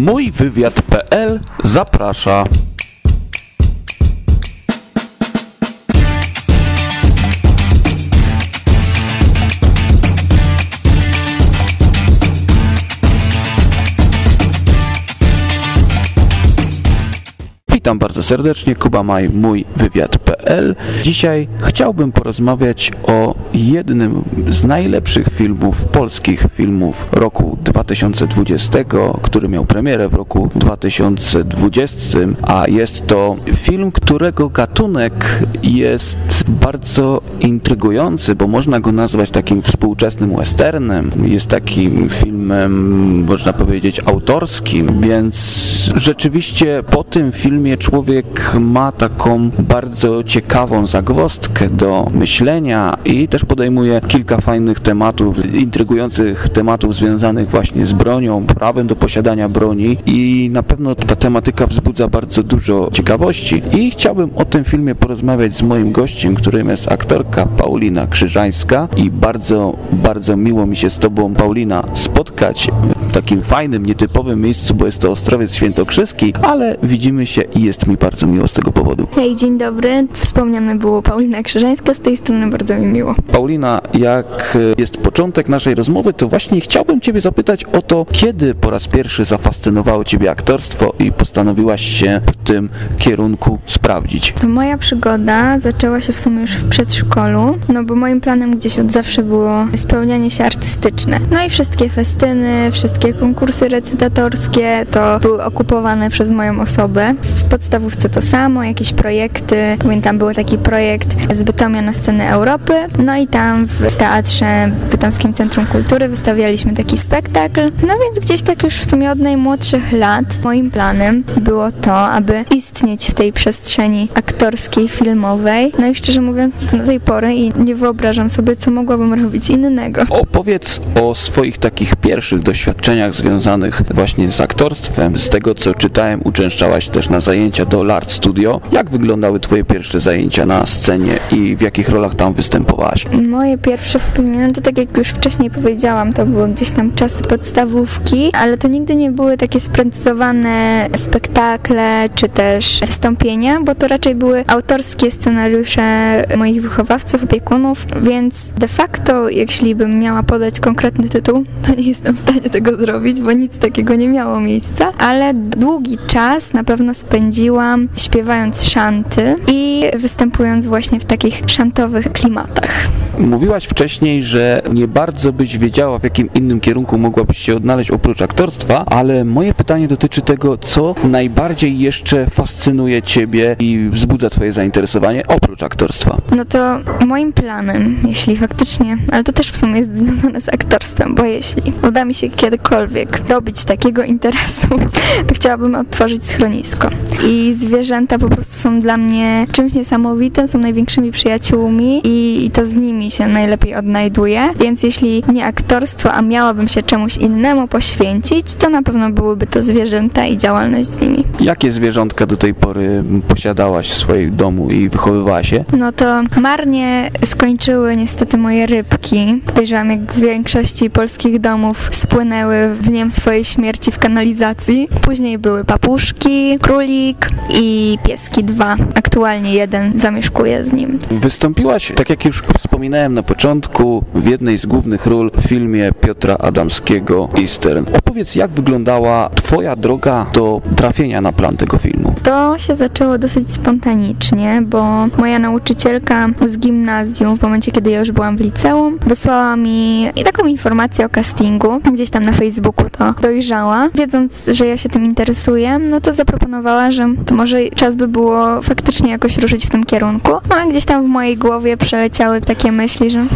Mójwywiad.pl zaprasza. Witam bardzo serdecznie, Kuba Maj, mójwywiad.pl. Dzisiaj chciałbym porozmawiać o jednym z najlepszych filmów, polskich filmów roku 2020, który miał premierę w roku 2020, a jest to film, którego gatunek jest bardzo intrygujący, bo można go nazwać takim współczesnym westernem. Jest takim filmem, można powiedzieć, autorskim, więc rzeczywiście po tym filmie człowiek ma taką bardzo ciekawą zagwozdkę do myślenia i też podejmuje kilka fajnych tematów, intrygujących tematów związanych właśnie z bronią, prawem do posiadania broni i na pewno ta tematyka wzbudza bardzo dużo ciekawości i chciałbym o tym filmie porozmawiać z moim gościem, którym jest aktorka Paulina Krzyżańska i bardzo, bardzo miło mi się z Tobą, Paulina, spotkać w takim fajnym, nietypowym miejscu, bo jest to Ostrowiec Świętokrzyski, ale widzimy się i jest mi bardzo miło z tego powodu. Hej, dzień dobry. Wspomniane było Paulina Krzyżańska, z tej strony bardzo mi miło. Paulina, jak jest początek naszej rozmowy, to właśnie chciałbym Ciebie zapytać o to, kiedy po raz pierwszy zafascynowało Ciebie aktorstwo i postanowiłaś się w tym kierunku sprawdzić? To moja przygoda zaczęła się w sumie już w przedszkolu, no bo moim planem gdzieś od zawsze było spełnianie się artystyczne. No i wszystkie festyny, wszystkie konkursy recytatorskie to były okupowane przez moją osobę. W podstawówce to samo, jakieś projekty. Pamiętam, był taki projekt z Bytomia na scenę Europy. No i tam w teatrze w Bytomskim Centrum Kultury wystawialiśmy taki spektakl. No więc gdzieś tak już w sumie od najmłodszych lat moim planem było to, aby istnieć w tej przestrzeni aktorskiej, filmowej. No i szczerze mówiąc, do tej pory i nie wyobrażam sobie, co mogłabym robić innego. Opowiedz o swoich takich pierwszych doświadczeniach związanych właśnie z aktorstwem. Z tego, co czytałem, uczęszczałaś też na zajęcia do L'Art Studio. Jak wyglądały Twoje pierwsze zajęcia na scenie i w jakich rolach tam występowałaś? Moje pierwsze wspomnienia, to tak jak już wcześniej powiedziałam, to były gdzieś tam czasy podstawówki, ale to nigdy nie były takie sprecyzowane spektakle czy też wystąpienia, bo to raczej były autorskie scenariusze moich wychowawców, opiekunów, więc de facto, jeśli bym miała podać konkretny tytuł, to nie jestem w stanie tego zrobić, bo nic takiego nie miało miejsca, ale długi czas na pewno spędziłam śpiewając szanty i występując właśnie w takich szantowych klimatach. Mówiłaś wcześniej, że nie bardzo byś wiedziała, w jakim innym kierunku mogłabyś się odnaleźć oprócz aktorstwa, ale moje pytanie dotyczy tego, co najbardziej jeszcze fascynuje Ciebie i wzbudza Twoje zainteresowanie oprócz aktorstwa. No to moim planem, jeśli faktycznie, ale to też w sumie jest związane z aktorstwem, bo jeśli uda mi się kiedykolwiek dobić takiego interesu, to chciałabym otworzyć schronisko. I zwierzęta po prostu są dla mnie czymś niesamowitym, są największymi przyjaciółmi i to z nimi się najlepiej odnajduję, więc jeśli nie aktorstwo, a miałabym się czemuś innemu poświęcić, to na pewno byłyby to zwierzęta i działalność z nimi. Jakie zwierzątka do tej pory posiadałaś w swoim domu i wychowywałaś się? No to marnie skończyły niestety moje rybki. Podejrzewam, jak w większości polskich domów, spłynęły w dniem swojej śmierci w kanalizacji. Później były papużki, królik i pieski dwa. Aktualnie jeden zamieszkuje z nim. Wystąpiłaś, tak jak już wspominałem na początku, w jednej z głównych ról w filmie Piotra Adamskiego Eastern. Opowiedz, jak wyglądała Twoja droga do trafienia na plan tego filmu? To się zaczęło dosyć spontanicznie, bo moja nauczycielka z gimnazjum, w momencie kiedy ja już byłam w liceum, wysłała mi taką informację o castingu. Gdzieś tam na Facebooku to dojrzała. Wiedząc, że ja się tym interesuję, no to zaproponowała, że to może czas by było faktycznie jakoś ruszyć w tym kierunku. No a gdzieś tam w mojej głowie przeleciały takie myśli, że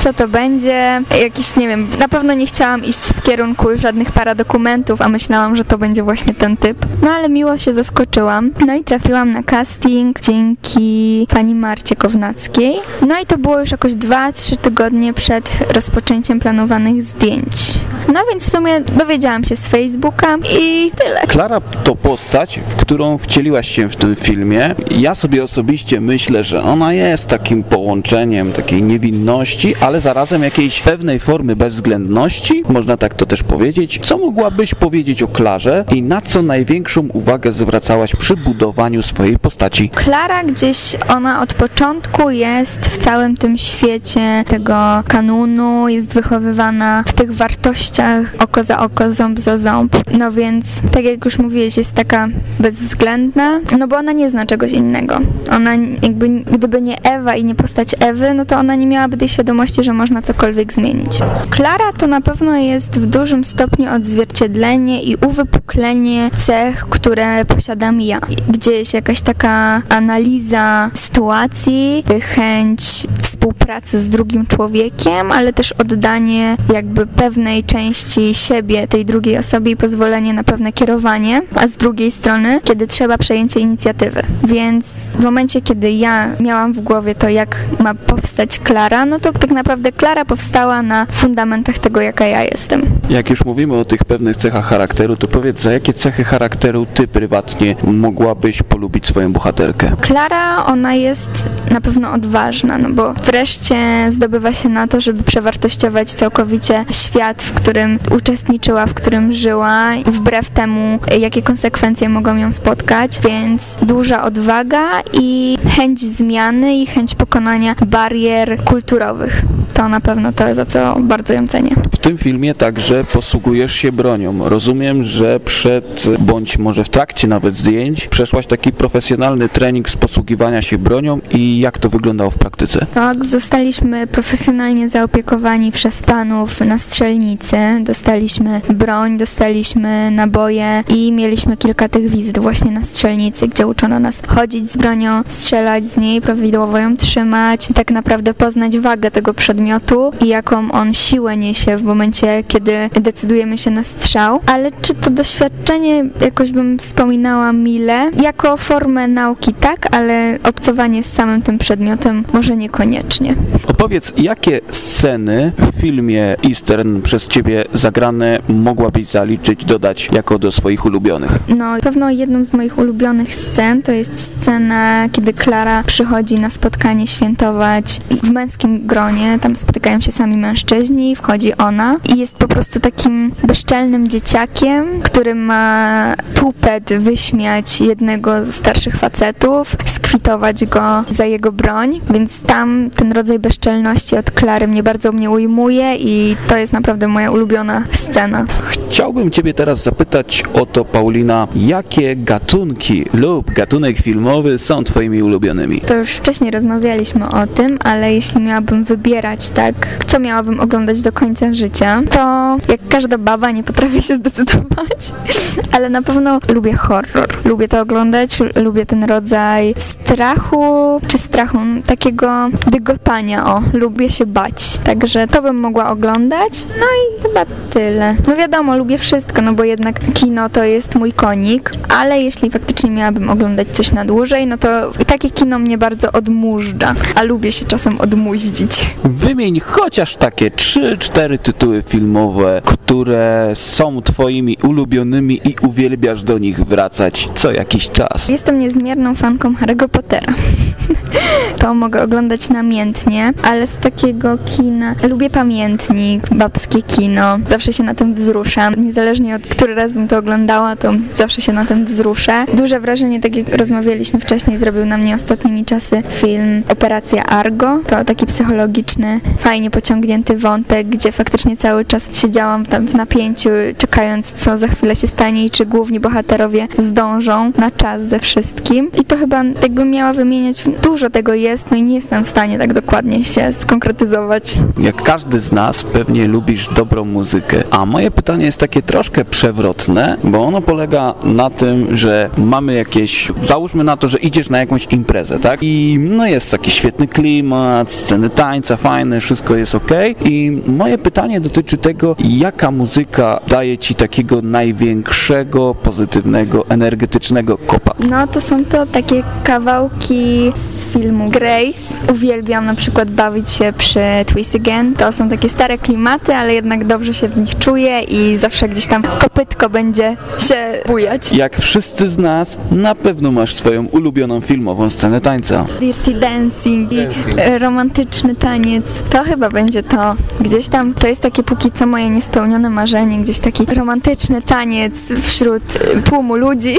co to będzie? Jakiś, nie wiem, na pewno nie chciałam iść w kierunku żadnych paradokumentów, a myślałam, że to będzie właśnie ten typ. No ale miło się zaskoczyłam. No i trafiłam na casting dzięki pani Marcie Kownackiej. No i to było już jakoś 2-3 tygodnie przed rozpoczęciem planowanych zdjęć. No więc w sumie dowiedziałam się z Facebooka i tyle. Klara to postać, w którą wcieliłaś się w tym filmie. Ja sobie osobiście myślę, że ona jest takim połączeniem zachowaniem takiej niewinności, ale zarazem jakiejś pewnej formy bezwzględności, można tak to też powiedzieć. Co mogłabyś powiedzieć o Klarze i na co największą uwagę zwracałaś przy budowaniu swojej postaci? Klara gdzieś, ona od początku jest w całym tym świecie tego kanonu, jest wychowywana w tych wartościach oko za oko, ząb za ząb. No więc, tak jak już mówiłeś, jest taka bezwzględna, no bo ona nie zna czegoś innego. Ona jakby, gdyby nie Ewa i nie postać Ewy, no to ona nie miałaby tej świadomości, że można cokolwiek zmienić. Klara to na pewno jest w dużym stopniu odzwierciedlenie i uwypuklenie cech, które posiadam ja. Gdzieś jakaś taka analiza sytuacji, chęć współpracy z drugim człowiekiem, ale też oddanie jakby pewnej części siebie tej drugiej osobie i pozwolenie na pewne kierowanie, a z drugiej strony, kiedy trzeba, przejęcie inicjatywy. Więc w momencie, kiedy ja miałam w głowie to, jak ma powstać Klara, no to tak naprawdę Klara powstała na fundamentach tego, jaka ja jestem. Jak już mówimy o tych pewnych cechach charakteru, to powiedz, za jakie cechy charakteru ty prywatnie mogłabyś polubić swoją bohaterkę? Klara, ona jest na pewno odważna, no bo wreszcie zdobywa się na to, żeby przewartościować całkowicie świat, w którym uczestniczyła, w którym żyła, wbrew temu, jakie konsekwencje mogą ją spotkać, więc duża odwaga i chęć zmiany i chęć pokonania barier kulturowych. To na pewno to, za co bardzo ją cenię. W tym filmie także posługujesz się bronią. Rozumiem, że przed, bądź może w trakcie nawet zdjęć, przeszłaś taki profesjonalny trening z posługiwania się bronią i jak to wyglądało w praktyce? Tak, zostaliśmy profesjonalnie zaopiekowani przez panów na strzelnicy. Dostaliśmy broń, dostaliśmy naboje i mieliśmy kilka tych wizyt właśnie na strzelnicy, gdzie uczono nas chodzić z bronią, strzelać z niej, prawidłowo ją trzymać i tak naprawdę poznać wagę tego przedmiotu i jaką on siłę niesie w momencie, kiedy decydujemy się na strzał. Ale czy to doświadczenie, jakoś bym wspominała mile, jako formę nauki tak, ale obcowanie z samym tym przedmiotem może niekoniecznie. Opowiedz, jakie sceny w filmie Eastern przez ciebie zagrane mogłabyś zaliczyć, dodać jako do swoich ulubionych? No, pewno jedną z moich ulubionych scen to jest scena, kiedy Klara przychodzi na spotkanie świętować w męskim gronie, tam spotykają się sami mężczyźni, wchodzi ona i jest po prostu takim bezczelnym dzieciakiem, który ma tupet wyśmiać jednego ze starszych facetów, skwitować go za jego broń, więc tam ten rodzaj bezczelności od Klary bardzo mnie ujmuje i to jest naprawdę moja ulubiona scena. Chciałbym ciebie teraz zapytać o to, Paulina, jakie gatunki lub gatunek filmowy są twoimi ulubionymi? To już wcześniej rozmawialiśmy o tym, ale jeśli miałabym wybierać tak, co miałabym oglądać do końca życia, to jak każda baba nie potrafię się zdecydować, ale na pewno lubię horror. Lubię to oglądać, lubię ten rodzaj strachu, czy strachu, takiego dygotania, o, lubię się bać. Także to bym mogła oglądać, no i chyba tyle. No wiadomo, lubię wszystko, no bo jednak kino to jest mój konik, ale jeśli faktycznie miałabym oglądać coś na dłużej, no to takie kino mnie bardzo odmużdża, a lubię się czasem odmuździć. Wymień chociaż takie 3-4 tytuły filmowe, które są twoimi ulubionymi i uwielbiasz do nich wracać co jakiś czas. Jestem niezmierną fanką Harry'ego Pottera. To mogę oglądać namiętnie, ale z takiego kina lubię Pamiętnik, babskie kino. Zawsze się na tym wzruszam. Niezależnie od który raz bym to oglądała, to zawsze się na tym wzruszę. Duże wrażenie, tak jak rozmawialiśmy wcześniej, zrobił na mnie ostatnimi czasy film Operacja Argo. To taki psychologiczny, fajnie pociągnięty wątek, gdzie faktycznie cały czas siedziałam tam w napięciu, czekając, co za chwilę się stanie i czy główni bohaterowie zdążą na czas ze wszystkim. I to chyba, jakbym miała wymieniać, dużo tego jest, no i nie jestem w stanie tak dokładnie się skonkretyzować. Jak każdy z nas, pewnie lubisz dobrą muzykę, a moje pytanie jest takie troszkę przewrotne, bo ono polega na tym, że mamy jakieś, załóżmy na to, że idziesz na jakąś imprezę, tak? I no jest taki świetny klimat, sceny tańca, fajne, wszystko jest okej. I moje pytanie dotyczy tego, Jaka muzyka daje Ci takiego największego, pozytywnego, energetycznego kopa? No to są to takie kawałki z filmu Grease. Uwielbiam na przykład bawić się przy Twist Again. To są takie stare klimaty, ale jednak dobrze się w nich czuję i zawsze gdzieś tam kopytko będzie się bujać. Jak wszyscy z nas, na pewno masz swoją ulubioną filmową scenę tańca. Dirty Dancing i romantyczny taniec. To chyba będzie to. Gdzieś tam to jest takie póki co moje niespełnione marzenie, gdzieś taki romantyczny taniec wśród tłumu ludzi.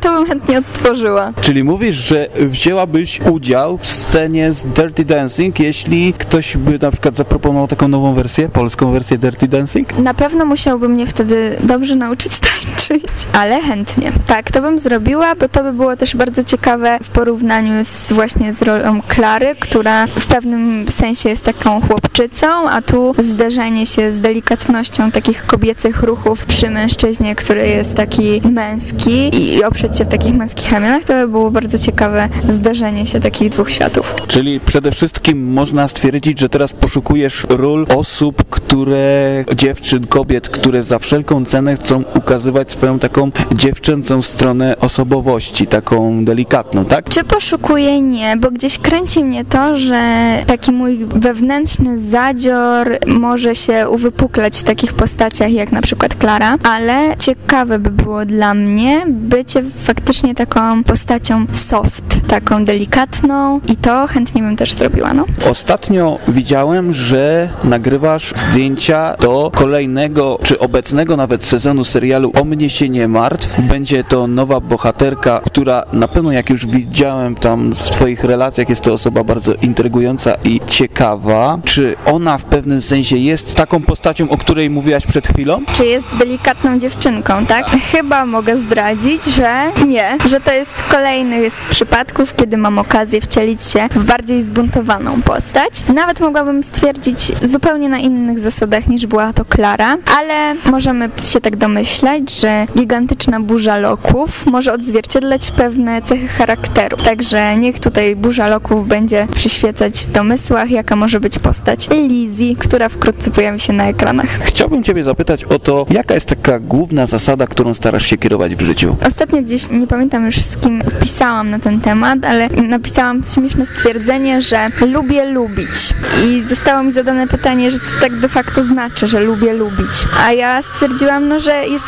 To bym chętnie odtworzyła. Czyli mówisz, że wzięłabyś udział w scenie z Dirty Dancing, jeśli ktoś by na przykład zaproponował taką nową wersję, polską wersję Dirty Dancing? Na pewno musiałby mnie wtedy dobrze nauczyć tańczyć, ale chętnie. Tak, to bym zrobiła, bo to by było też bardzo ciekawe w porównaniu z właśnie z rolą Klary, która w pewnym sensie jest taką chłopczycą, a tu zderzenie się z delikatnością takich kobiecych ruchów przy mężczyźnie, który jest taki męski i oprzeć się w takich męskich ramionach, to by było bardzo ciekawe zderzenie się takich dwóch światów. Czyli przede wszystkim można stwierdzić, że teraz poszukujesz ról osób, które, dziewczyn, kobiet, które za wszelką cenę chcą ukazywać swoją taką dziewczęcą stronę osobowości, taką delikatną, tak? Czy poszukuję? Nie, bo gdzieś kręci mnie to, że taki mój wewnętrzny zadzior może się uwypuklać w takich postaciach jak na przykład Klara, ale ciekawe by było dla mnie bycie faktycznie taką postacią soft, taką delikatną i to chętnie bym też zrobiła, no. Ostatnio widziałem, że nagrywasz zdjęcia do kolejnego, czy obecnego nawet sezonu serialu O mnie się nie martw. Będzie to nowa bohaterka, która na pewno, jak już widziałem tam w Twoich relacjach, jest to osoba bardzo intrygująca i ciekawa. Czy ona w pewnym sensie jest taką postacią, o której mówiłaś przed chwilą? Czy jest delikatną dziewczynką, tak? Chyba mogę zdradzić, że nie. Że to jest kolejny z przypadków, kiedy mam okazję wcielić się w bardziej zbuntowaną postać. Nawet mogłabym stwierdzić zupełnie na innych zasadach niż była to Klara, ale możemy się tak domyślać, że gigantyczna burza loków może odzwierciedlać pewne cechy charakteru. Także niech tutaj burza loków będzie przyświecać w domysłach, jaka może być postać Lizzi, która wkrótce pojawi się na ekranach. Chciałbym Ciebie zapytać o to, jaka jest taka główna zasada, którą starasz się kierować w życiu? Ostatnio gdzieś, nie pamiętam już z kim pisałam na ten temat, ale napisałam śmieszne stwierdzenie, że lubię lubić. I zostało mi zadane pytanie, że co tak de facto znaczy, że lubię lubić. A ja stwierdziłam, no, że jest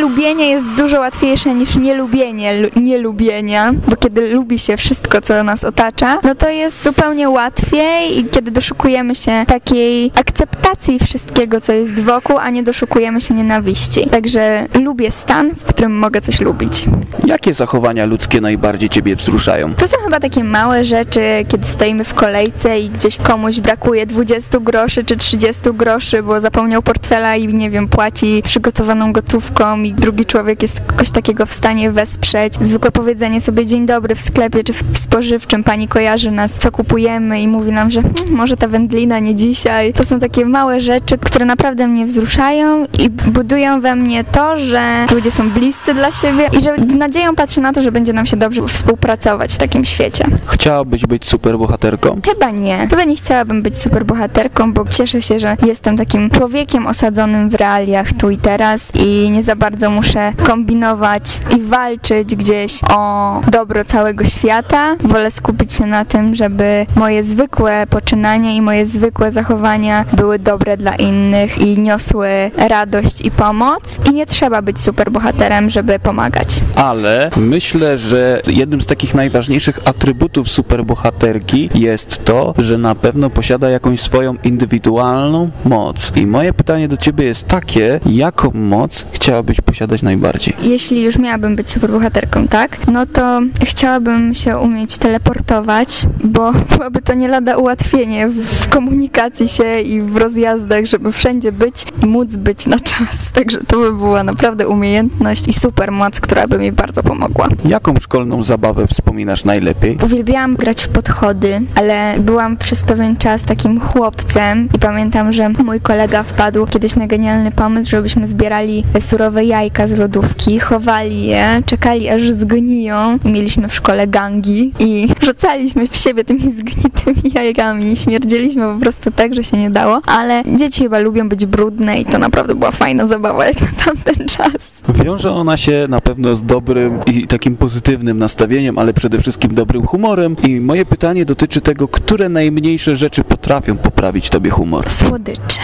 lubienie jest dużo łatwiejsze niż nielubienie nielubienia, bo kiedy lubi się wszystko, co nas otacza, no to jest zupełnie łatwiej i kiedy doszukujemy się takiej akceptacji wszystkiego, co jest wokół, a nie doszukujemy się nienawiści. Także lubię stan, w którym mogę coś lubić. Jakie zachowania ludzkie najbardziej Ciebie wzruszają? To są chyba takie małe rzeczy, kiedy stoimy w kolejce i gdzieś komuś brakuje 20 groszy czy 30 groszy, bo zapomniał portfela i nie wiem, płaci przygotowaną gotówką i drugi człowiek jest kogoś takiego w stanie wesprzeć. Zwykłe powiedzenie sobie dzień dobry w sklepie czy w spożywczym, pani kojarzy nas, co kupujemy i mówi nam, że może ta wędlina nie dzisiaj. To są takie małe rzeczy, które naprawdę mnie wzruszają i budują we mnie to, że ludzie są bliscy dla siebie i że z nadzieją patrzę na to, że będzie nam się dobrze współpracować w takim świecie. Chciałabyś być superbohaterką? Chyba nie. Chyba nie chciałabym być superbohaterką, bo cieszę się, że jestem takim człowiekiem osadzonym w realiach tu i teraz i nie za bardzo muszę kombinować i walczyć gdzieś o dobro całego świata. Wolę skupić się na tym, żeby moje zwykłe poczynania i moje zwykłe zachowania były dobre dla innych i niosły radość i pomoc. I nie trzeba być superbohaterem, żeby pomagać. Ale myślę, że jednym z takich najważniejszych atrybutów superbohaterki jest to, że na pewno posiada jakąś swoją indywidualną moc. I moje pytanie do Ciebie jest takie, jaką moc chciałabyś posiadać najbardziej? Jeśli już miałabym być superbohaterką, tak? No to chciałabym się umieć teleportować, bo byłoby to nie lada ułatwienie w komunikacji się i w rozjazdach, żeby wszędzie być i móc być na czas. Także to by była naprawdę umiejętność i super moc, która by mi bardzo pomogła. Jaką szkolną zabawę wspominasz najlepiej? Uwielbiałam grać w podchody, ale byłam przez pewien czas takim chłopcem i pamiętam, że mój kolega wpadł kiedyś na genialny pomysł, żebyśmy zbierali surowe jajka z lodówki, chowali je, czekali aż zgniją. Mieliśmy w szkole gangi i rzucaliśmy w siebie tymi zgnitymi jajkami. Śmierdzieliśmy po prostu tak, że się nie dało, ale dzieci chyba lubią lubią być brudne i to naprawdę była fajna zabawa jak na tamten czas. Wiąże ona się na pewno z dobrym i takim pozytywnym nastawieniem, ale przede wszystkim dobrym humorem. I moje pytanie dotyczy tego, które najmniejsze rzeczy potrafią poprawić tobie humor? Słodycze.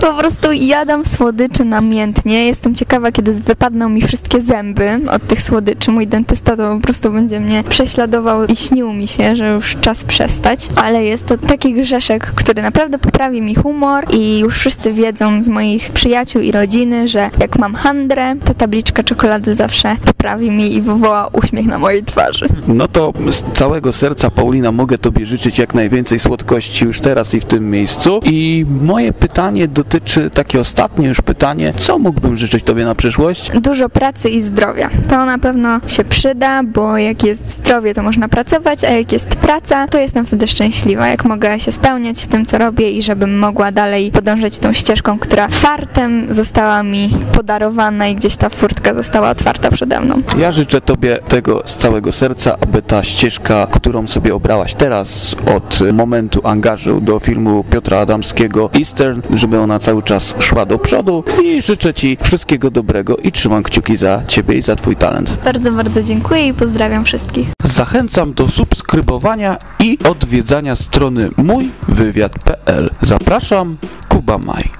Po prostu jadam słodycze namiętnie. Jestem ciekawa, kiedy wypadną mi wszystkie zęby od tych słodyczy. Mój dentysta to po prostu będzie mnie prześladował i śnił mi się, że już czas przestać. Ale jest to taki grzeszek, który naprawdę poprawi mi humor i już wszyscy wiedzą z moich przyjaciół i rodziny, że jak mam handrę, to tabliczka czekolady zawsze poprawi mi i wywoła uśmiech na mojej twarzy. No to z całego serca, Paulina, mogę tobie życzyć jak najwięcej słodkości już teraz i w tym miejscu. I moje pytanie dotyczy, takie ostatnie już pytanie, co mógłbym życzyć tobie na przyszłość? Dużo pracy i zdrowia. To na pewno się przyda, bo jak jest zdrowie, to można pracować, a jak jest praca, to jestem wtedy szczęśliwa, jak mogę się spełniać w tym, co robię i żebym mogła dalej podążać tą ścieżką, która fartem została mi podarowana i gdzieś ta furtka została otwarta przede mną. Ja życzę tobie tego z całego serca, aby ta ścieżka, którą sobie obrałaś teraz, od momentu angażu do filmu Piotra Adamskiego Eastern, żeby ona cały czas szła do przodu i życzę ci wszystkiego dobrego i trzymam kciuki za ciebie i za twój talent. Bardzo, bardzo dziękuję i pozdrawiam wszystkich. Zachęcam do subskrybowania i odwiedzania strony mójwywiad.pl. Zapraszam, Kuba Maj.